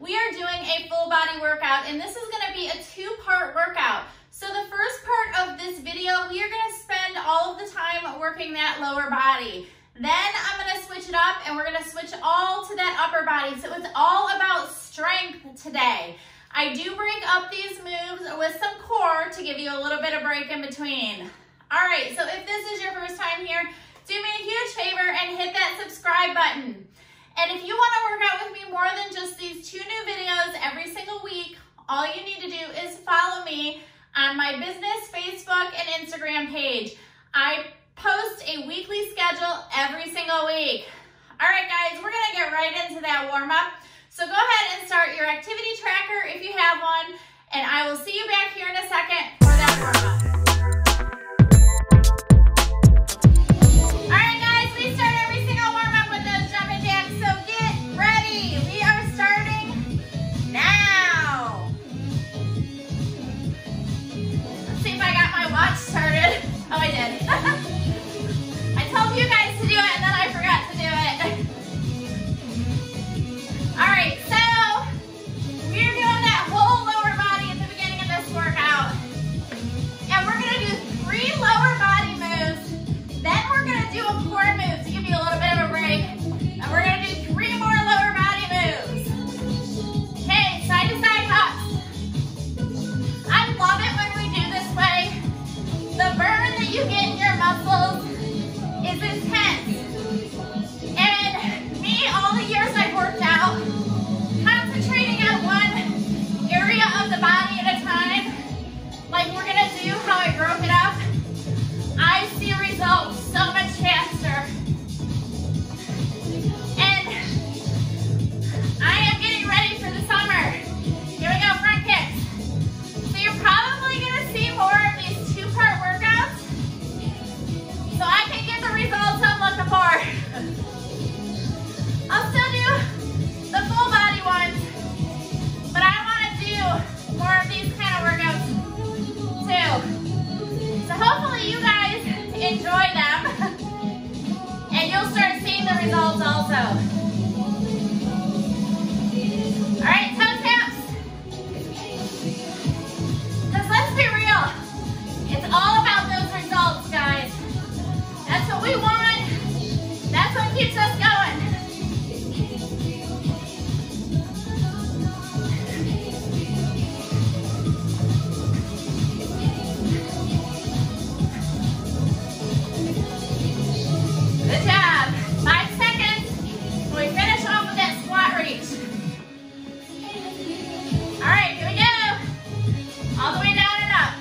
we are doing a full body workout, and this is gonna be a two-part workout. So the first part of this video, we are gonna spend all of the time working that lower body. Then I'm gonna switch it up and we're gonna switch all to that upper body. So it's all about strength today. I do break up these moves with some core to give you a little bit of break in between. All right, so if this is your first time here, do me a huge favor and hit that subscribe button. And if you want to work out with me more than just these two new videos every single week, all you need to do is follow me on my business Facebook and Instagram page. I post a weekly schedule every single week. All right, guys, we're going to get right into that warm-up. So go ahead and start your activity tracker if you have one, and I will see you back here in a second for that warm-up. Oh, I did. I told you guys to do it, and then I forgot to do it. All right, so we're doing that whole lower body at the beginning of this workout. And we're going to do three lower body moves. Then we're going to do a core move to give you a little bit of a break. And we're going to do three more lower body moves. Okay, side to side hops. I love it when we do this way. The burn that you get in your muscles is intense. And me, all the years I've worked out, concentrating on one area of the body at a time, like we're gonna do how I broke it up, I see results so much faster. And I am getting ready for the summer, giving out front kicks. So you're probably gonna see more of these two-part workouts, so I can get the results I'm looking for. I'll still do the full body ones, but I want to do more of these kind of workouts too. So hopefully you guys enjoy them, and you'll start seeing the results also. All right, toe taps. Because let's be real. It's all about those results, guys. That's what we want. That's what keeps us going. Good job. 5 seconds. We finish off with that squat reach. All right, here we go. All the way down and up.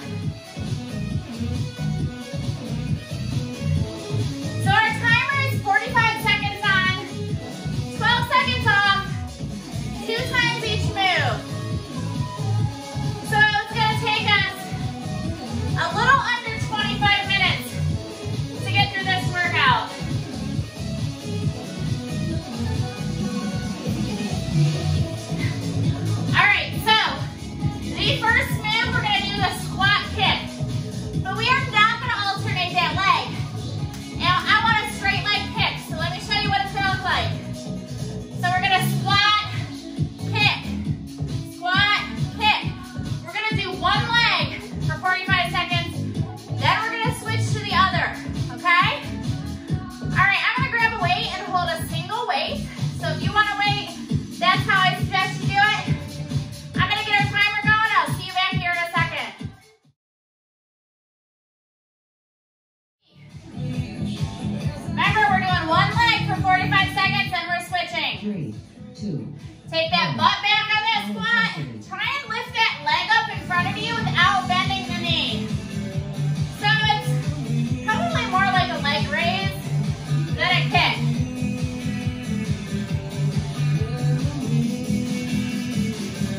So our timer is 45 seconds on, 12 seconds off, 2 times each move. So it's going to take us a little under 25 minutes to get through this workout. All right, so the first move, we're going to do a squat kick, but we are not going to alternate that leg. Now I want a straight leg kick, so let me show you what it's gonna look like. So we're gonna squat, kick, squat, kick. We're gonna do one leg for 45 seconds, then we're gonna switch to the other, okay? All right, I'm gonna grab a weight and hold a single weight. So if you want a weight, that's how I suggest you do it. I'm gonna get our timer going. I'll see you back here in a second. Remember, we're doing one leg for 45 seconds and we're switching. 3, 2. Take that butt back on that squat. Try and lift that leg up in front of you without bending the knee. So it's probably more like a leg raise than a kick.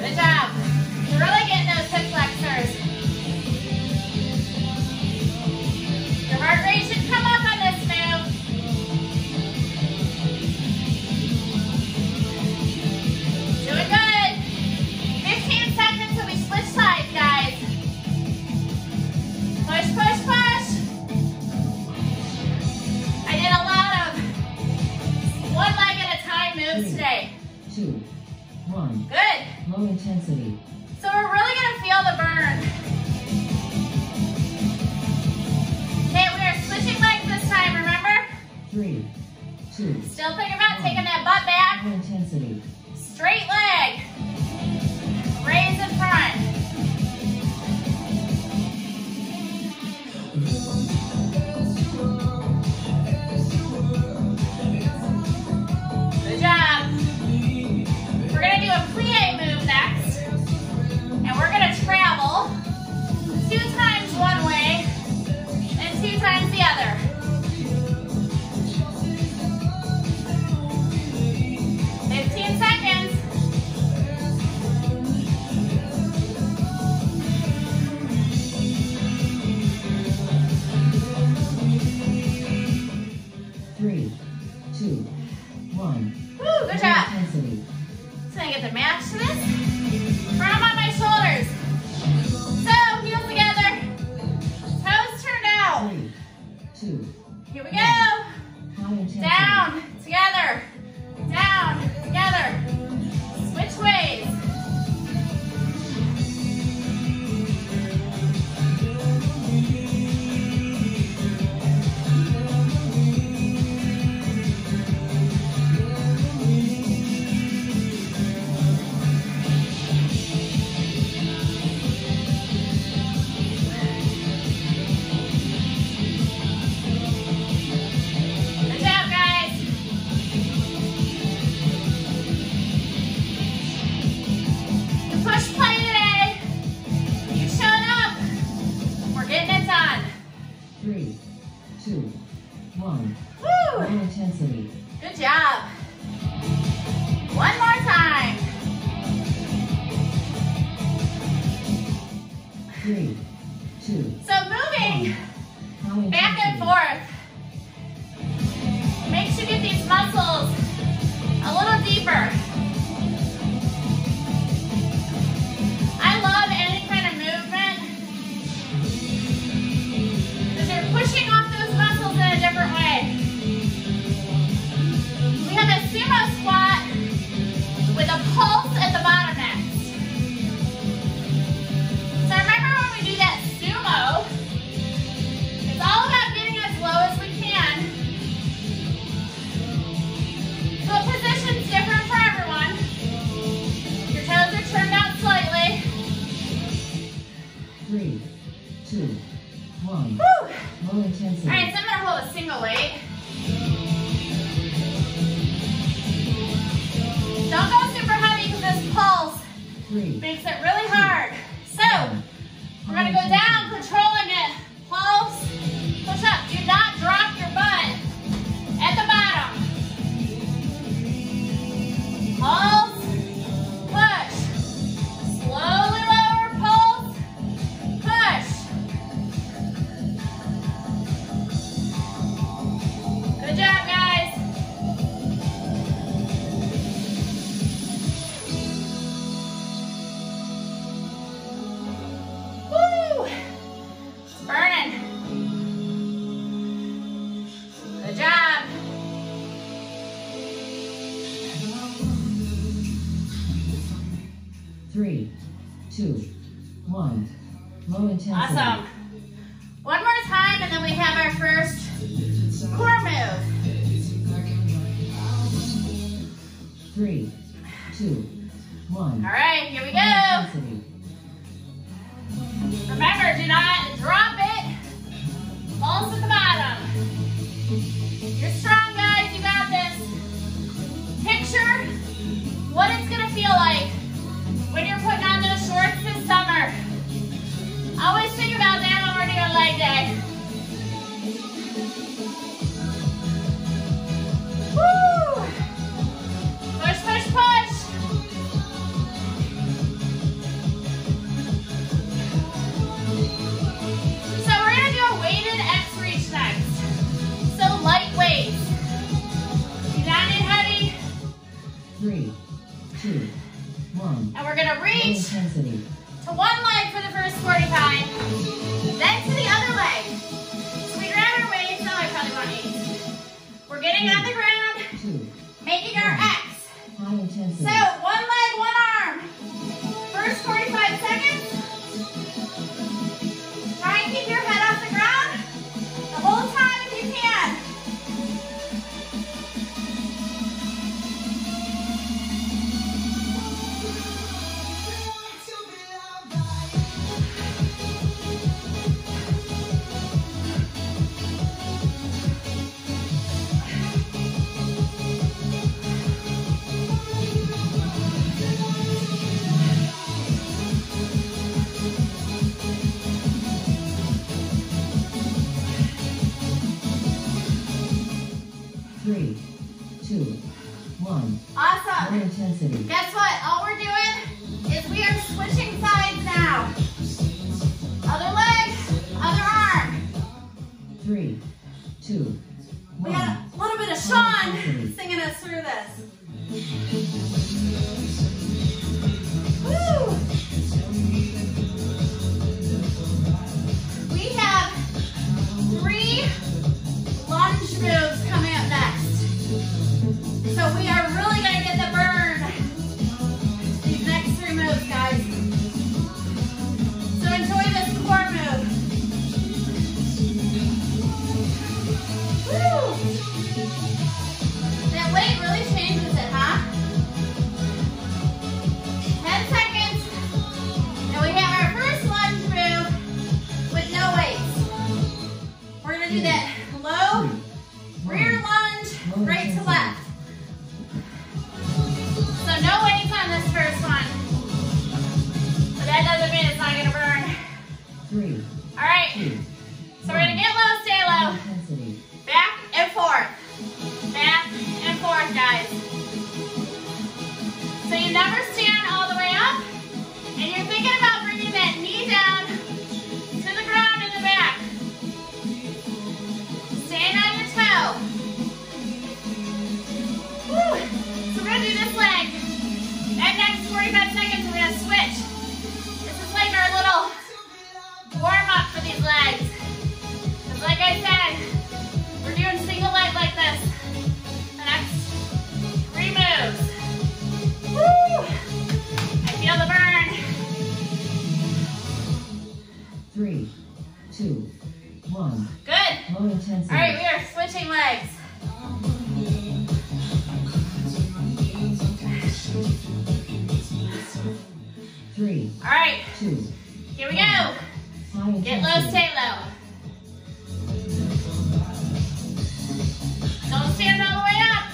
Good job. You're really getting those hip flexors. Your heart rate should come up on this move. Doing good. 15 seconds till we switch sides, guys. Push, push, push. I did a lot of one leg at a time moves today. 2, 1. Good. Low intensity. So we're really going to feel the burn. Okay, we are switching legs this time, remember? 3, 2. Still thinking about taking that butt back. Low intensity. Straight leg. Raise in front. On the ground, making our X. So one leg, one 2, 1. Awesome. More intensity. Guess what? All we're doing is we are switching sides now. Other leg, other arm. 3, 2, 1. We got a little bit of Sean singing us through this. Woo! Moves coming up next. So we are really going to get the burn these next 3 moves, guys. So enjoy this core move. Woo! That weight really changes it, huh? 10 seconds. And we have our first lunge move with no weights. We're going to do that low. Rear lunge, right to left. So no weights on this first one. But that doesn't mean it's not going to burn. 3. All right. So we're going to get low, stay low. Back and forth. Back and forth, guys. So you never stand all the way up. And you're thinking about bringing that knee down to the ground in the back. Stand on your toe. Woo. So we're going to do this leg. That next 45 seconds, we're going to switch. This is like our little warm-up for these legs. Because like I said, we're doing single leg like this. The next 3 moves. Woo. I feel the burn. 3, 2, 1. Good. All right, we are switching legs. All right. 2. Here we go. Get low, stay low. Don't stand all the way up.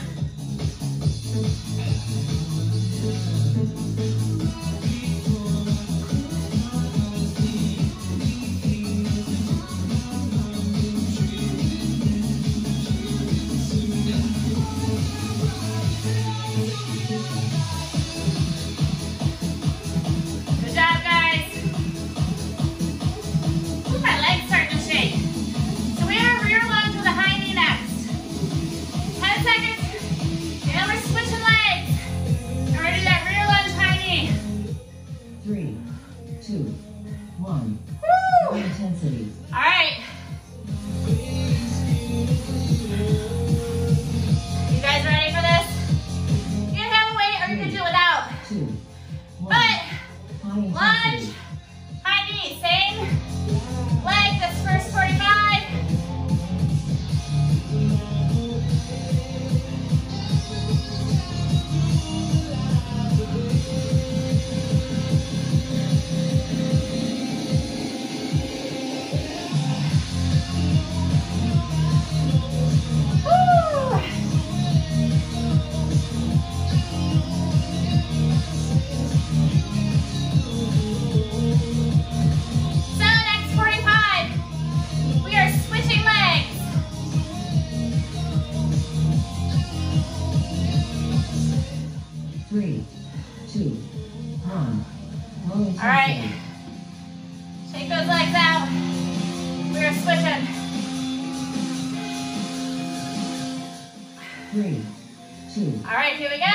Here we go.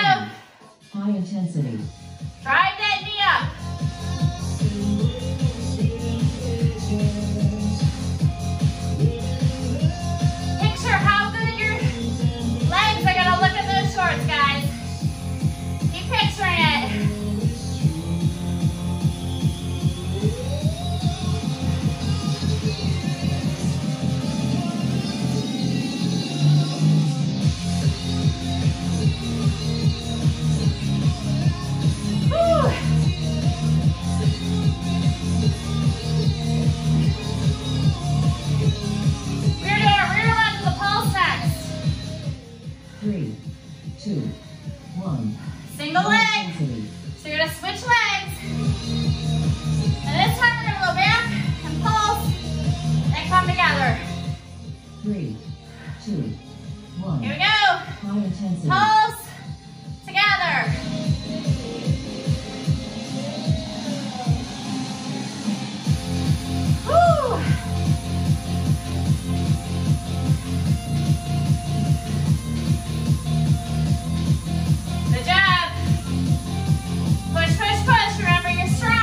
Toes together. Woo. Good job. Push, push, push. Remember, you're strong.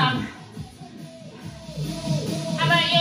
some. How about you?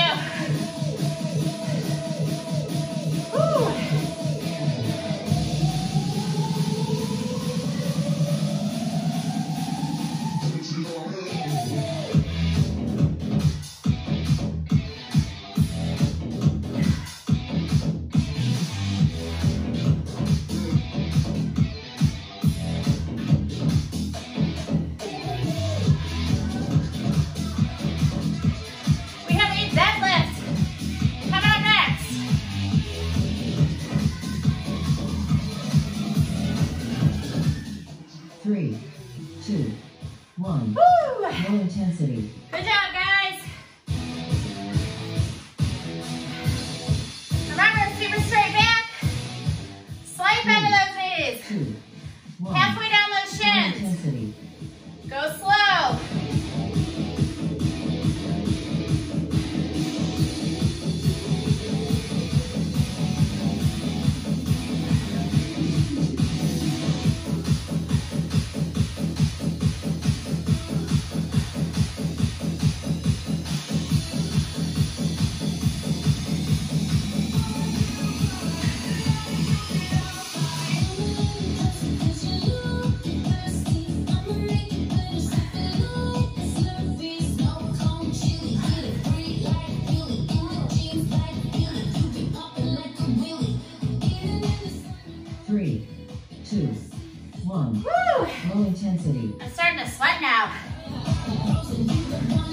I'm starting to sweat now.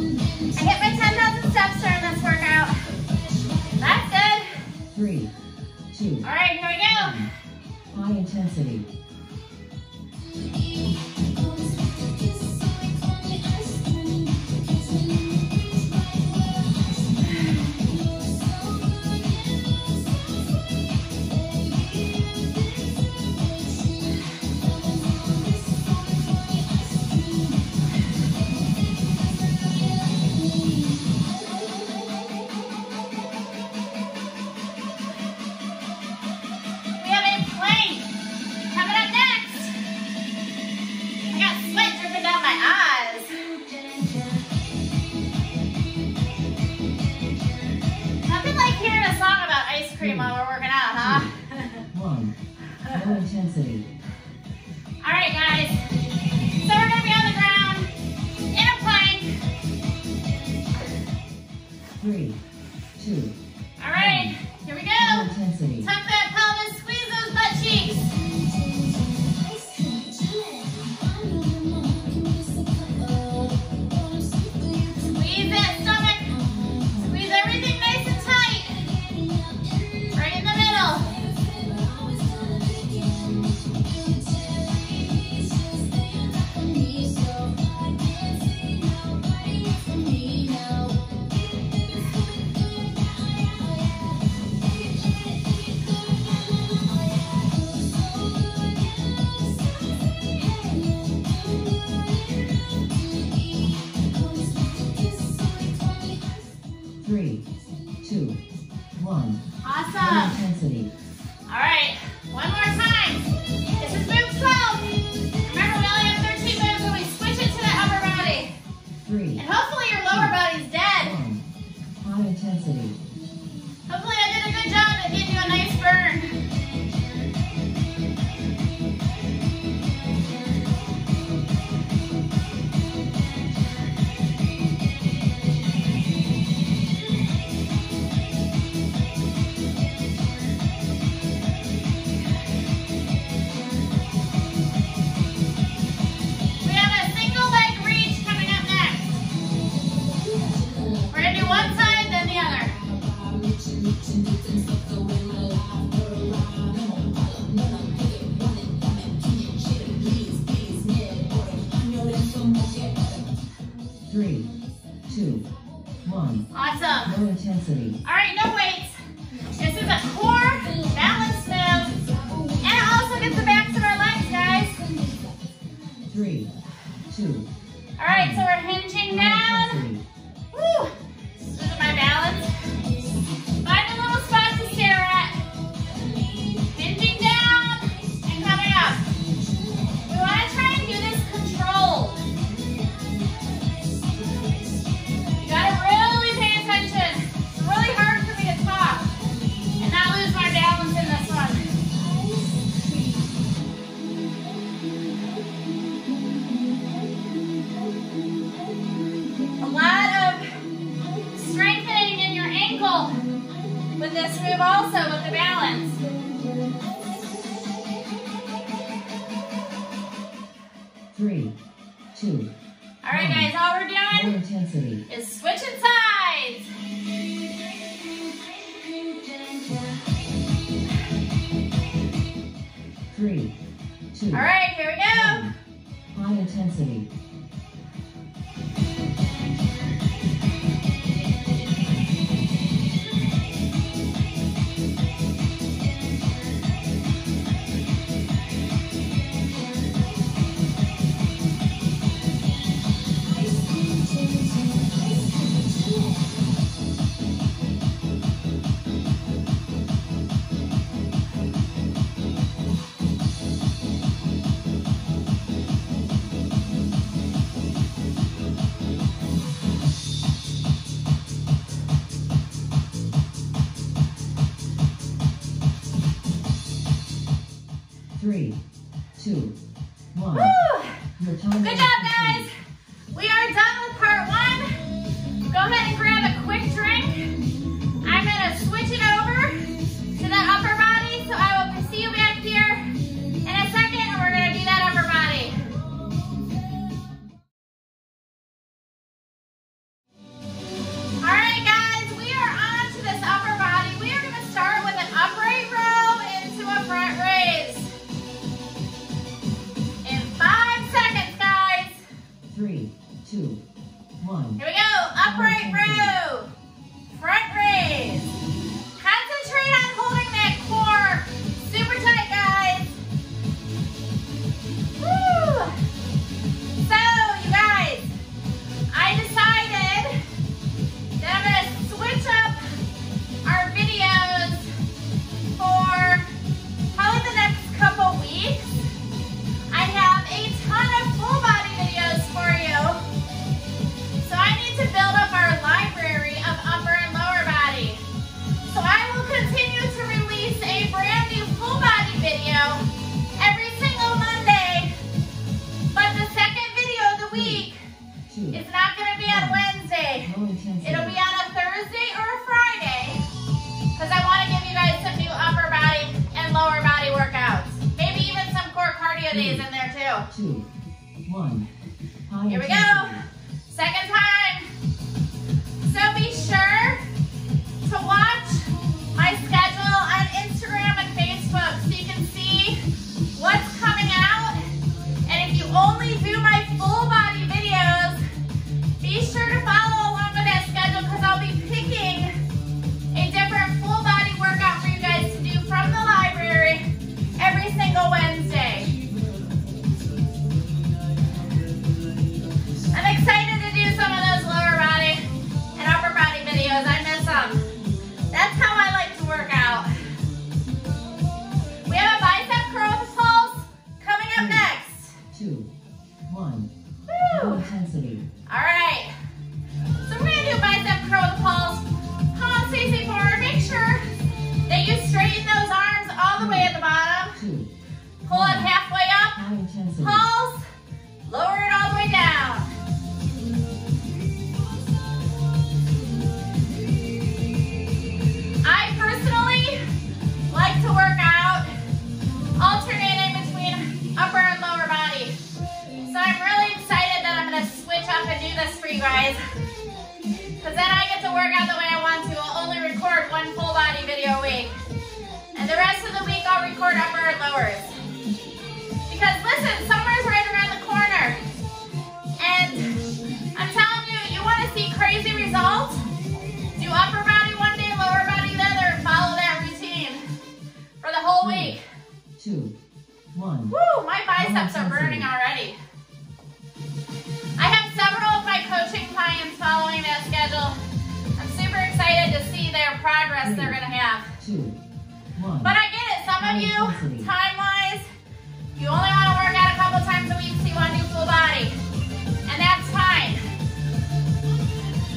I hit my 10,000 steps during this workout. That's good. 3, 2. All right, here we go. High intensity. Two. All right, guys, all we're doing is switching sides. Three, two. All right, here we go. High intensity. Three, two, one. Woo! Good job, guys. We are done with part one. Go ahead and grab a quick drink. I'm gonna switch it over to the upper body, so I will see you back here in a second, and we're gonna do that upper body. All right, guys, we are on to this upper body. We are gonna start with an upright row into a front raise. 3, 2, 1. Here we go. Upright row. Front raise. Concentrate on holding that core super tight, guys. Woo! So, you guys, I decided that I'm going to switch up our videos for probably the next couple weeks. I have a ton of full body videos for you. So I need to build up our library of upper and lower body. So I will continue to release a brand new full body video every single Monday. But the second video of the week is not going to be on Wednesday. It'll be on a Thursday or a Friday. Because I want to give you guys some new upper body and lower body workouts. Maybe even some core cardio days in there too. 2, 1. Here we go. Second time. So be sure to watch my schedule on Instagram and Facebook so you can see what's coming out. And if you only do my full body videos, be sure to follow along with that schedule because I'll be picking a different full body workout for you guys to do from the library every single Wednesday. I'm excited some of those lower body and upper body videos. I miss them. That's how I like to work out. We have a bicep curl pulse coming up next. 2, 1. Woo! Intensity. All right. So we're going to do bicep curl pulse. Come on, Stacey, forward. Make sure that you straighten those arms all the way at the bottom. Pull it halfway up. Pulse. Lower it all the way down. I personally like to work out alternating between upper and lower body. So I'm really excited that I'm going to switch up and do this for you guys. Because then I get to work out the way I want to. I'll only record one full body video a week. And the rest of the week I'll record upper and lowers. Because listen, summer's right around the corner. And I'm telling you, you want to see crazy results? Do upper body one day, lower body. Follow that routine for the whole week. 2, 1. Woo, my biceps are burning already. I have several of my coaching clients following that schedule. I'm super excited to see their progress they're going to have. 2, 1. But I get it. Some of you, time-wise, you only want to work out a couple times a week, so you want to do full body. And that's fine.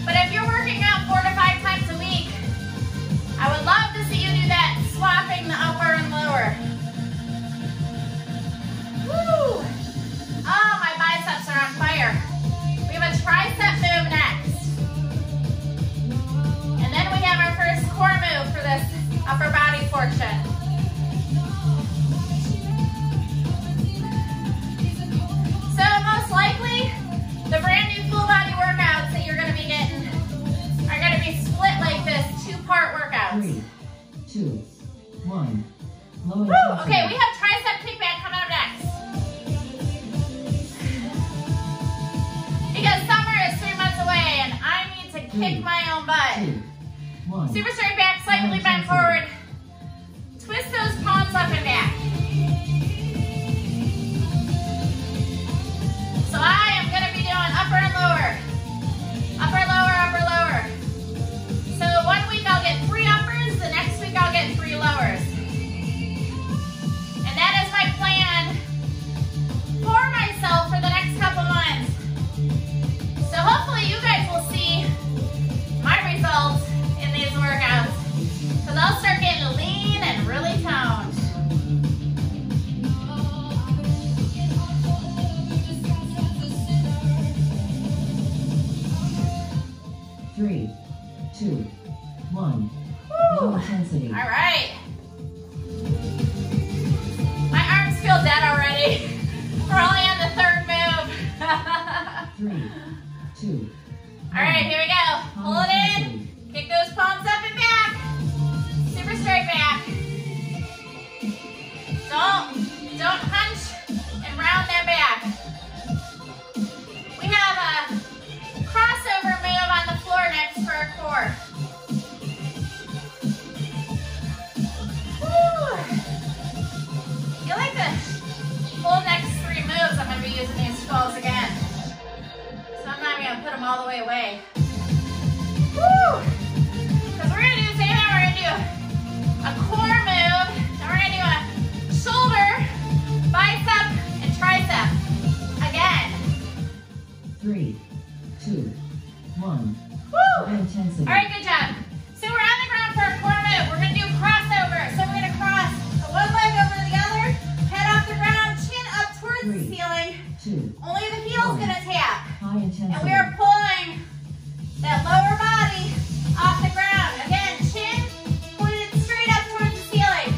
But if you're working out 4 to 5 times a week, I would love to see you do that, swapping the upper and lower. Woo! Oh, my biceps are on fire. We have a tricep move next. And then we have our first core move for this upper body portion. So most likely, 2, 1. Woo! Okay, we have tricep kickback coming up next. Because summer is 3 months away and I need to kick my own butt. 2, 1. Super straight back, slightly bent forward. Twist those palms up and back. So I am going to be doing upper and lower. Upper, lower, upper, lower. So 1 week I'll get 3 uppers, the next week I'll get 3 lowers. And that is my plan for myself for the next couple months. So hopefully you guys will see my results in these workouts. Because I'll start getting lean and really toned. All right. My arms feel dead already. We're only on the third move. 3, 2. All right, here we go. Pull it in. Kick those palms up and back. Super straight back. Don't hunch and round that back. We have a crossover move on the floor next for our core. Full next 3 moves, I'm going to be using these skulls again. So I'm not even going to put them all the way away. Woo! Because we're going to do the same thing. We're going to do a core move, then we're going to do a shoulder, bicep, and tricep again. 3, 2, 1. Woo! All right, good job. So we're on the ground for a core move. We're going to do a crossover. So we're going to cross the one leg over the other, head off the ground, chin up towards the ceiling. 2. Only the heel's going to tap. High intensity. And we are pulling that lower body off the ground. Again, chin pointed straight up towards the ceiling.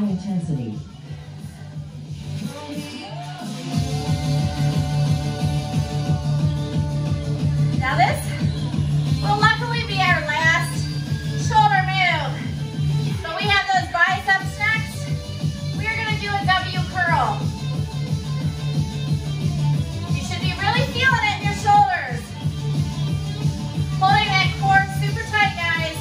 high intensity. Now this will luckily be our last shoulder move. So we have those biceps next. We are going to do a W curl. You should be really feeling it in your shoulders. Holding that core super tight, guys.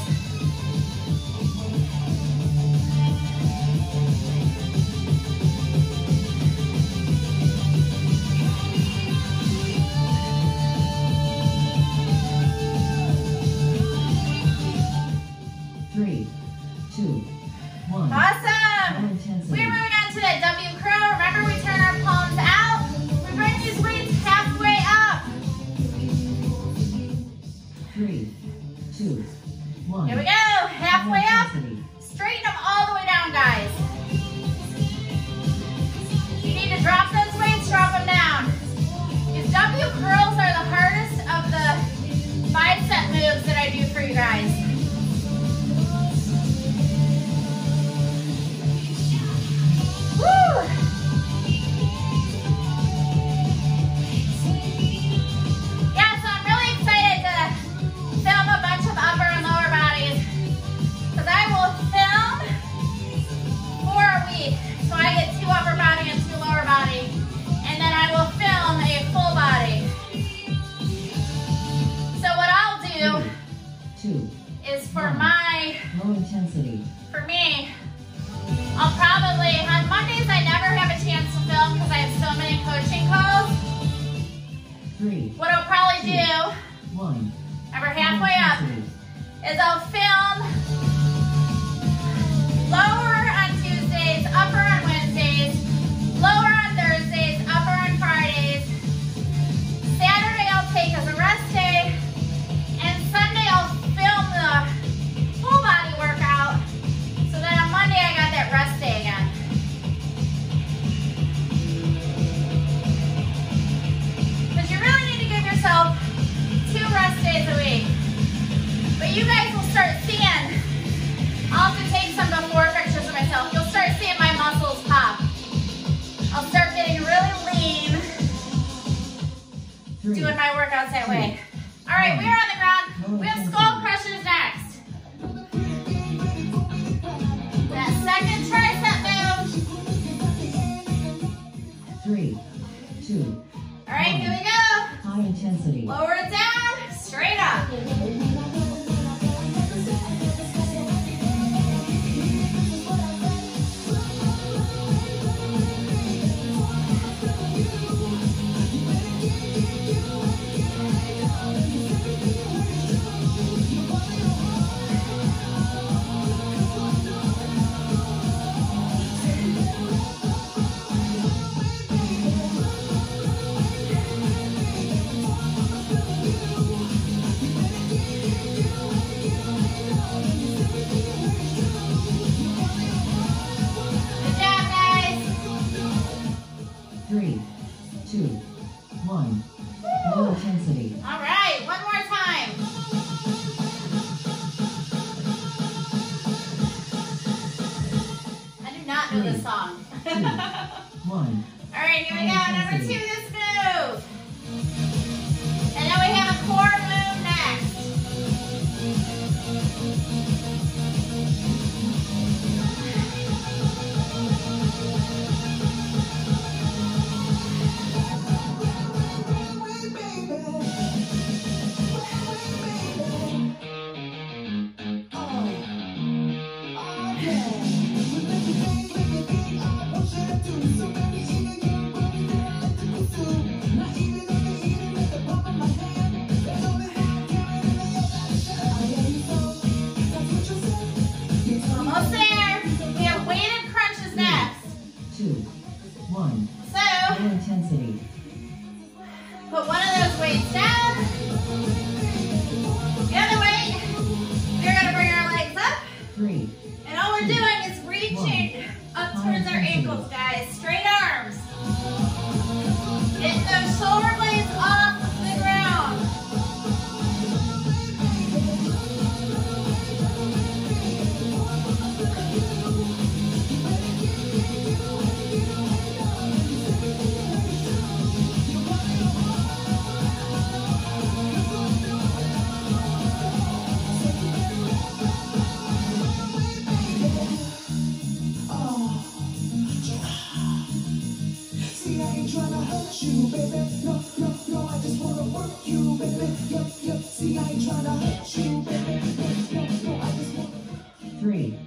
I ain't tryna hurt you, baby. No, no, no, I just wanna work you, baby. Yup, yup, see, I ain't tryna hurt you, baby. No, no, no, I just wanna work you. 3,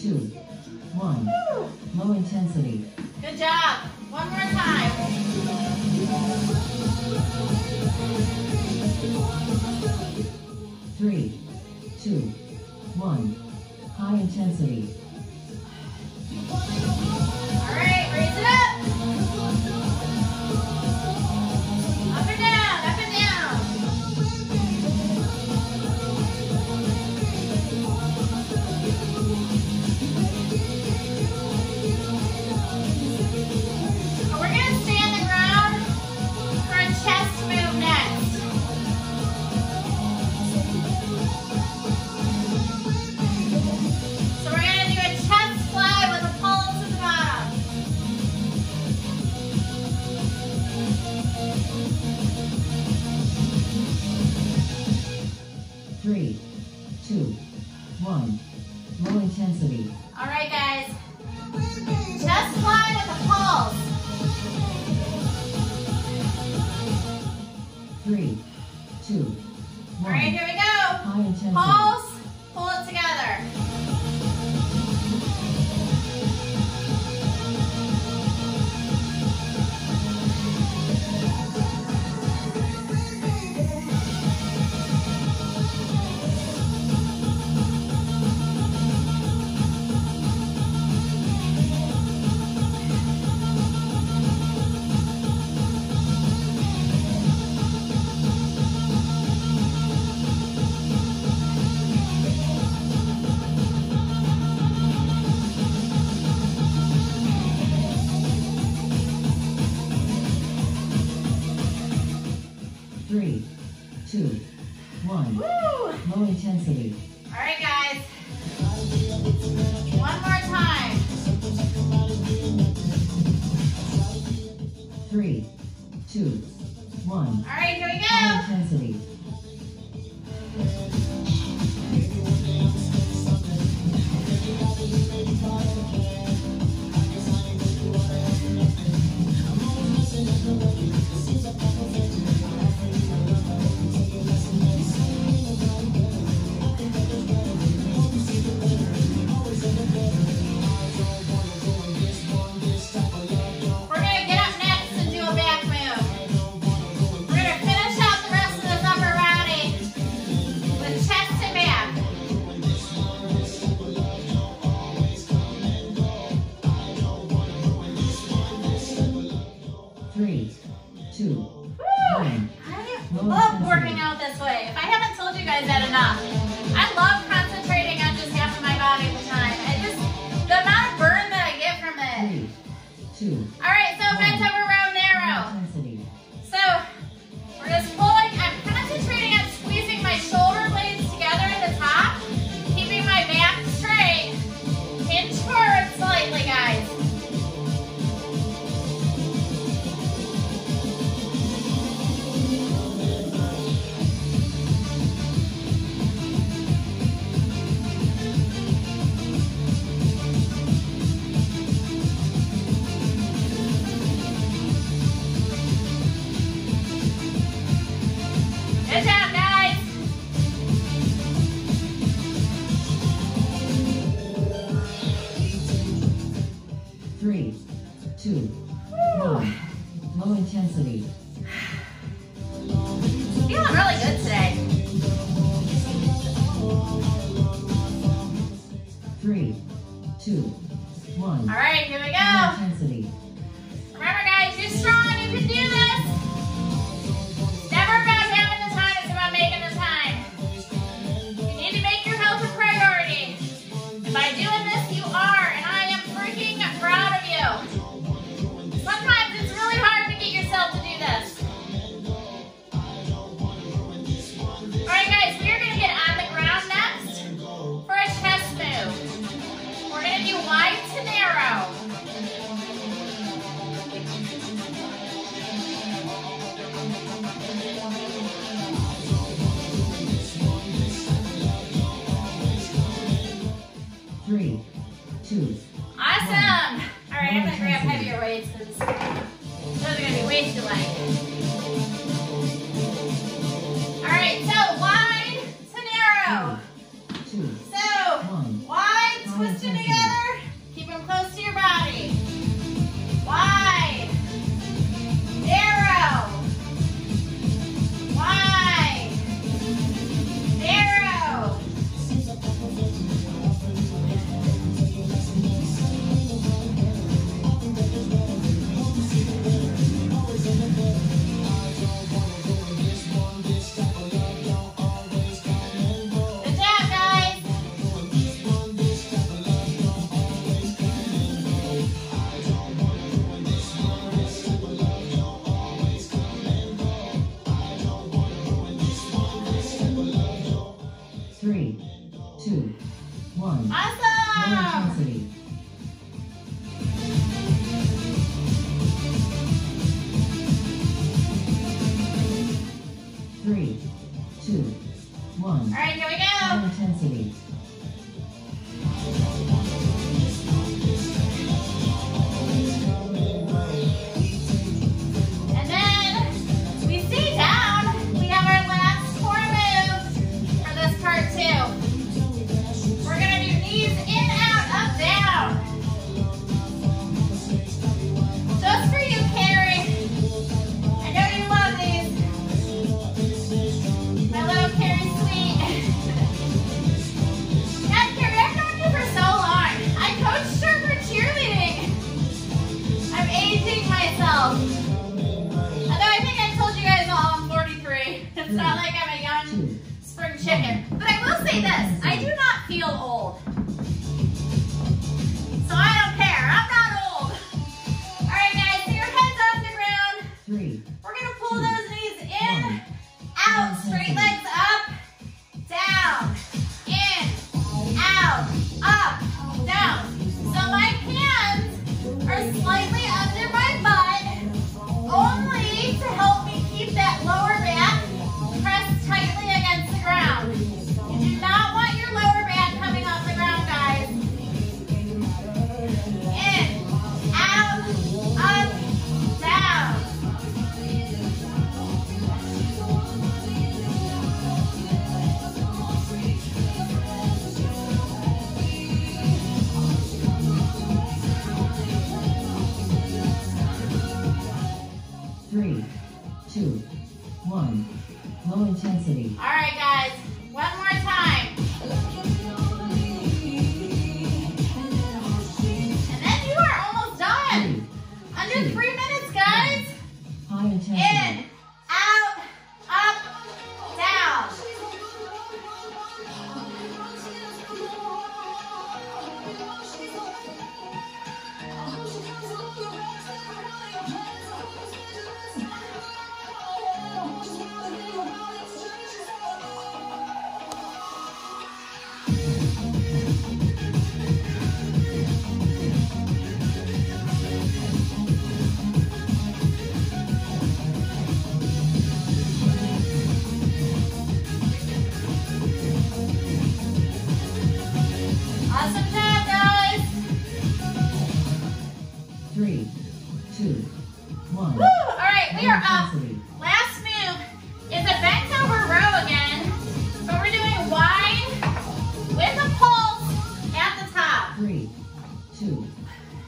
2, 1. Woo! Low intensity. Good job. One more time. 3, 2, 1. High intensity. All right, raise it up. Up and down, up and down. We're going to stay on the ground for a chest move next. Awesome! Alright, I'm gonna grab heavier weights because Those are going to be way too light. Alright, so wide to narrow. So wide, twist them together. Keep them close to your body. Wide. Narrow. Wide. Narrow. Three, two,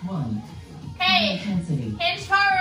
one. Okay. Intensity. Hinge forward.